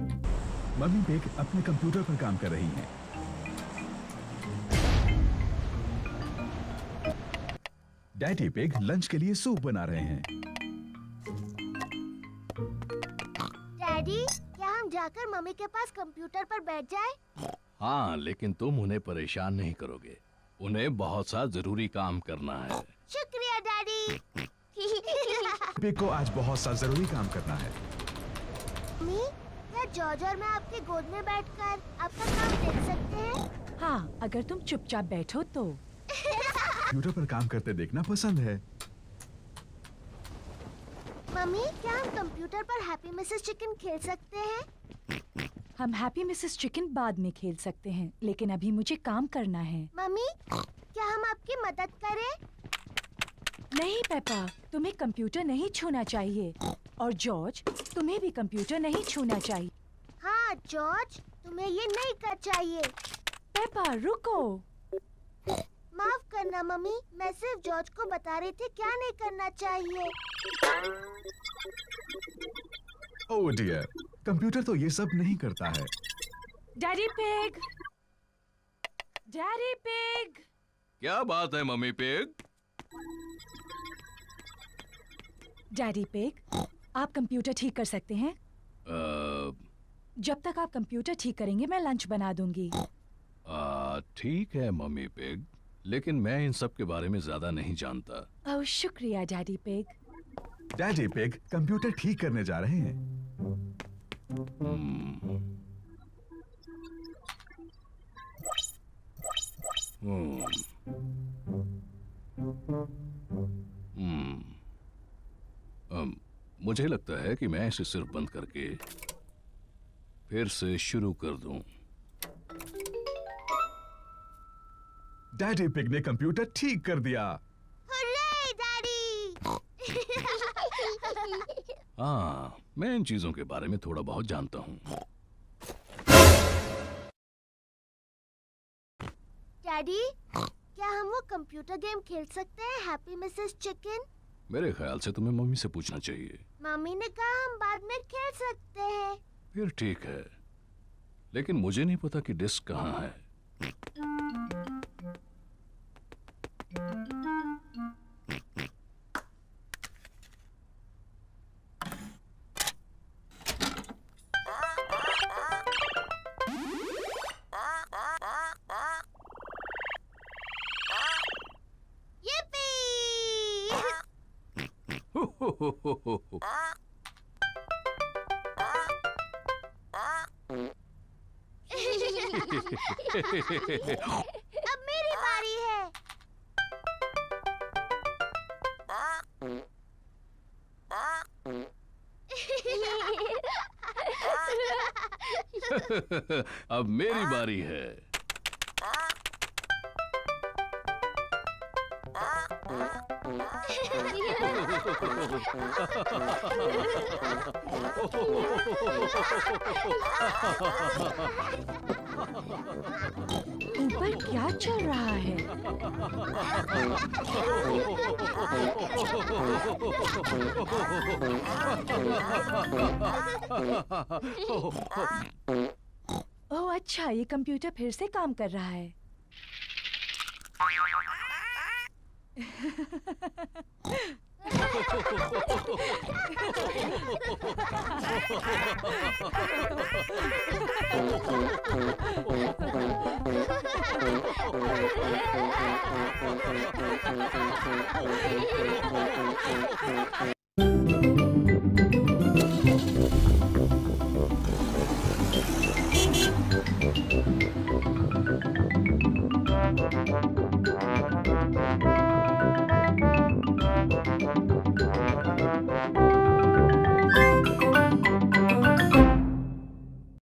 Mummy pig अपने computer पर काम कर रही हैं। डैडी पिग लंच के लिए सूप बना रहे हैं। डैडी, क्या हम जाकर मम्मी के पास कंप्यूटर पर बैठ जाएं? हाँ, लेकिन तुम उन्हें परेशान नहीं करोगे। उन्हें बहुत सा जरूरी काम करना है। शुक्रिया डैडी। पिग को आज बहुत सा जरूरी काम करना है। मम्मी, क्या जॉर्ज और मैं आपकी गोद में बैठकर आपका काम देख सकते हैं? हाँ, अगर तुम चुपचाप बैठो तो। कंप्यूटर पर काम करते देखना पसंद है। मम्मी, क्या हम कंप्यूटर पर हैप्पी मिसेस चिकन खेल सकते हैं? हम हैप्पी मिसेस चिकन बाद में खेल सकते हैं, लेकिन अभी मुझे काम करना है। मम्मी, क्या हम आपकी मदद करें? नहीं पेपा, तुम्हें कंप्यूटर नहीं छूना चाहिए। और जॉर्ज, तुम्हें भी कंप्यूटर नहीं छूना चाहिए। हाँ जॉर्ज, तुम्हें ये नहीं कर चाहिए। पेपा रुको। माफ करना मम्मी, मैं सिर्फ जॉर्ज को बता रही थी क्या नहीं करना चाहिए। ओह डियर, कंप्यूटर तो ये सब नहीं करता है। Daddy pig, daddy pig. क्या बात है मम्मी पिग? डैडी पिग, आप कंप्यूटर ठीक कर सकते हैं? जब तक आप कंप्यूटर ठीक करेंगे मैं लंच बना दूंगी। ठीक है मम्मी पिग, लेकिन मैं इन सब के बारे में ज्यादा नहीं जानता। ओह शुक्रिया daddy pig. Daddy pig computer ठीक करने जा रहे हैं। मुझे लगता है कि मैं इसे सिर्फ बंद करके फिर से शुरू कर दूं। डैडी पिग ने कंप्यूटर ठीक कर दिया। Hurray daddy. हाँ, मैं इन चीजों के बारे में थोड़ा बहुत जानता हूँ। डैडी, क्या हम वो कंप्यूटर गेम खेल सकते हैं हैप्पी मिसेस चिकन? मेरे ख्याल से तुम्हें मम्मी से पूछना चाहिए। मम्मी ने कहा हम बाद में खेल सकते हैं। फिर ठीक है, लेकिन मुझे नहीं पता कि डिस्क कहाँ है। अब मेरी बारी है। अब मेरी बारी है। ऊपर क्या चल रहा है? ओह अच्छा, ये कंप्यूटर फिर से काम कर रहा है।